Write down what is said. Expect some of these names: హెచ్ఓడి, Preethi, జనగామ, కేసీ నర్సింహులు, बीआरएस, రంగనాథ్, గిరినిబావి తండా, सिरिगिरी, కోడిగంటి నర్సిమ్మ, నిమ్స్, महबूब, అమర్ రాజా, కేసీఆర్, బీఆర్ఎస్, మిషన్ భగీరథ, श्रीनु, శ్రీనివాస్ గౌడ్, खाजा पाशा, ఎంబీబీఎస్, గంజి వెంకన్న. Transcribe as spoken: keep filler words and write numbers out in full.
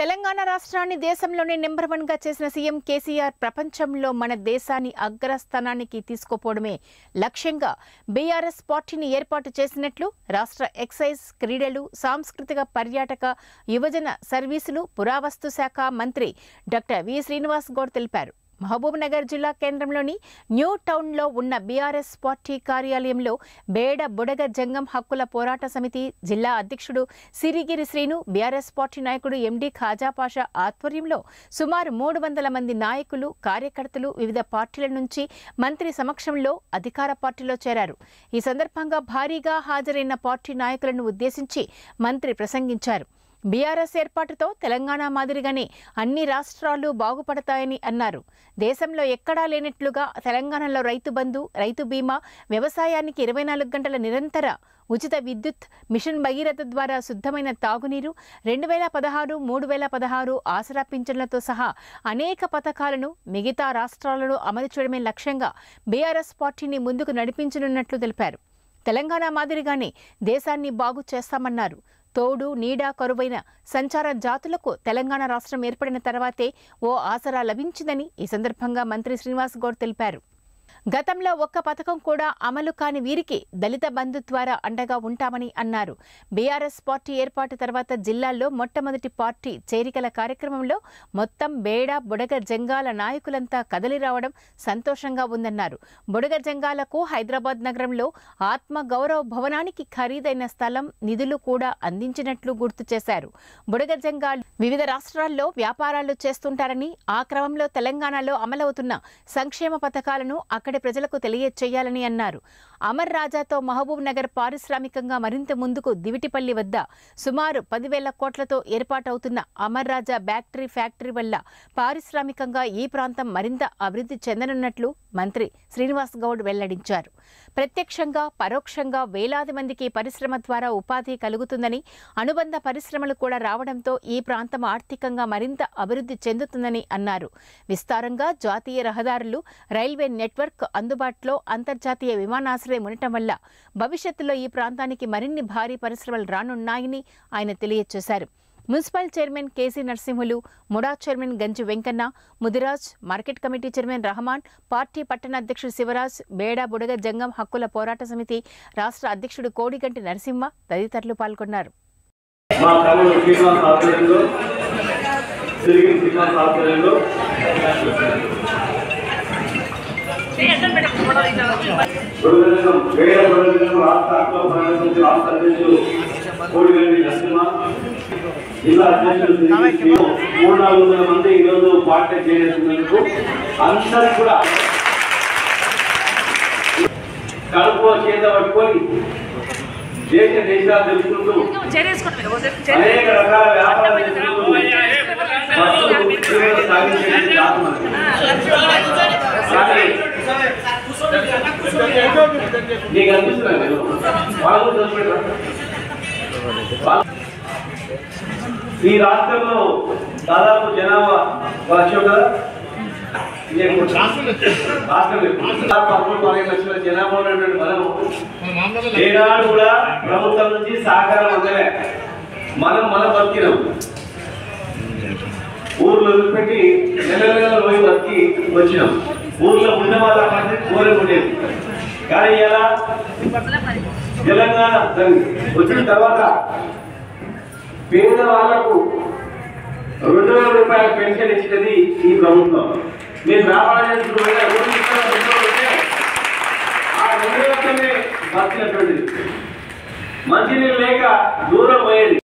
తెలంగాణ రాష్ట్రాన్ని దేశంలోనే number one గా చేసిన సీఎం కేసీఆర్ ప్రపంచంలో మన దేశాన్ని అగ్రస్థానానికి తీసుకుపోవడమే లక్ష్యంగా బీఆర్ఎస్ పార్టీని ఏర్పాటు చేసినట్లు రాష్ట్ర ఎక్సైజ్ క్రీడలు సాంస్కృతిక పర్యాటక యువజన సర్వీసులు పురావస్తు శాఖ మంత్రి డాక్టర్ వి శ్రీనివాస్ గౌడ్ తెలిపారు। महबूब नगर जिला केंद्रंलोनी न्यू टाउन लो उन्न बीआरएस पार्टी कार्यालयंलो बेड़ बुडग जंगम हक्कुल पोराट समिति जिला अध्यक्षुडु सिरिगिरी श्रीनु बीआरएस पार्टी नायकुडु एमडी खाजा पाशा आध्वर्यंलो सुमारु तीन सौ मंदी नायकुलु कार्यकर्तलु विविध पार्टील नुंची मंत्री समक्षंलो अधिकार पार्टीलो चेरारु। ई संदर्भंगा भारीगा हाजरैन पार्टी नायकुलनु उद्देशिंची मंत्री प्रसंगिंचारु। బీఆర్ఎస్ ఏర్పాటుతో తెలంగాణ మాదిరిగానే అన్ని రాష్ట్రాలు బాగుపడతాయని అన్నారు। దేశంలో ఎక్కడా లేనట్లుగా తెలంగాణలో రైతు బంధు, రైతు బీమా, వ్యవసాయానికి ఇరవై నాలుగు గంటల నిరంతర ఉచిత విద్యుత్, మిషన్ భగీరథ ద్వారా శుద్ధమైన తాగునీరు, రెండు వేల పదహారు మూడు వేల పదహారు ఆసరా పింఛన్లతో సహా అనేక పథకాలను మిగతా రాష్ట్రాలలో అమలు చేయడమే లక్ష్యంగా బీఆర్ఎస్ పార్టీని ముందుకు నడిపించనున్నట్లు తెలిపారు। తెలంగాణ మాదిరిగానే దేశాన్ని బాగు చేస్తామన్నారు। తోడు నీడ కరువైన సంచార జాతులకు తెలంగాణ రాష్ట్రం ఏర్పడిన తర్వాతే ఓ ఆసరా లభించిందని ఈ సందర్భంగా మంత్రి శ్రీనివాస్ గౌడ్ తెలిపారు। గతంలో ఒక్క పథకం కూడా అమలు కాని వీరికి దళిత బంధు ద్వారా అండగా ఉంటామని అన్నారు। బీఆర్ఎస్ పార్టీ ఏర్పాటు తర్వాత జిల్లాలో మొట్టమొదటి పార్టీ చేరికల కార్యక్రమంలో మొత్తం బేడ బుడగ జంగాల నాయకులంతా కదలి రావడం సంతోషంగా ఉందన్నారు। బుడగ జంగాలకు హైదరాబాద్ నగరంలో ఆత్మ గౌరవ భవనానికి ఖరీదైన స్థలం, నిధులు కూడా అందించినట్లు గుర్తు చేశారు। బుడగ జంగాలు వివిధ రాష్ట్రాల్లో వ్యాపారాలు చేస్తుంటారని, ఆ క్రమంలో తెలంగాణలో అమలవుతున్న సంక్షేమ పథకాలను అక్కడి ప్రజలకు తెలియజేయాలని అన్నారు। అమర్ రాజాతో మహబూబ్ నగర్ పారిశ్రామికంగా మరింత ముందుకు దివిటిపల్లి వద్ద సుమారు పది వేల కోట్లతో ఏర్పాటవుతున్న అమర్ రాజా బ్యాటరీ ఫ్యాక్టరీ వల్ల పారిశ్రామికంగా ఈ ప్రాంతం మరింత అభివృద్ధి చెందనున్నట్లు మంత్రి శ్రీనివాస్ గౌడ్ వెల్లడించారు। ప్రత్యక్షంగా పరోక్షంగా వేలాది మందికి పరిశ్రమ ద్వారా ఉపాధి కలుగుతుందని, అనుబంధ పరిశ్రమలు కూడా రావడంతో ఈ ప్రాంతం ఆర్థికంగా మరింత అభివృద్ధి చెందుతుందని అన్నారు। విస్తారంగా జాతీయ రహదారులు, రైల్వే నెట్వర్క్ అందుబాటులో, అంతర్జాతీయ విమానాశ్రయం ఉండటం వల్ల భవిష్యత్తులో ఈ ప్రాంతానికి మరిన్ని భారీ పరిశ్రమలు రానున్నాయని ఆయన తెలియజేశారు। Municipal chairman కేసీ నర్సింహులు, MUDA chairman గంజి వెంకన్న, Mudiraj, market committee chairman Rahman, party పట్టణ అధ్యక్షుడు శివరాజ్, బేడా బుడగ జంగం హక్కుల పోరాట సమితి రాష్ట్ర అధ్యక్షుడు కోడిగంటి నర్సిమ్మ తదితరులు పాల్గొన్నారు। जिला अध्यक्ष मूड नाग मंदिर पार्टी अंदर कल देश देशा अनेक रकाल व्यापार राष्ट्र दादापू जनाभा लक्ष्य जनाभा प्रभुत्म सहकार मन मन बतिना ऊर्ज बति वचना ऊर्जा तरह పేదవాళ్లకు రెండు వేల రూపాయల పెన్షన్ ఇచ్చేది ఈ ప్రభుత్వం। నేను రావాలనుకున్న రెండు వేల రూపాయలు ఆ రెండు వేల రూపాయలే మార్చినటువంటిది। మంచి నీళ్ళు లేక దూరం పోయేది।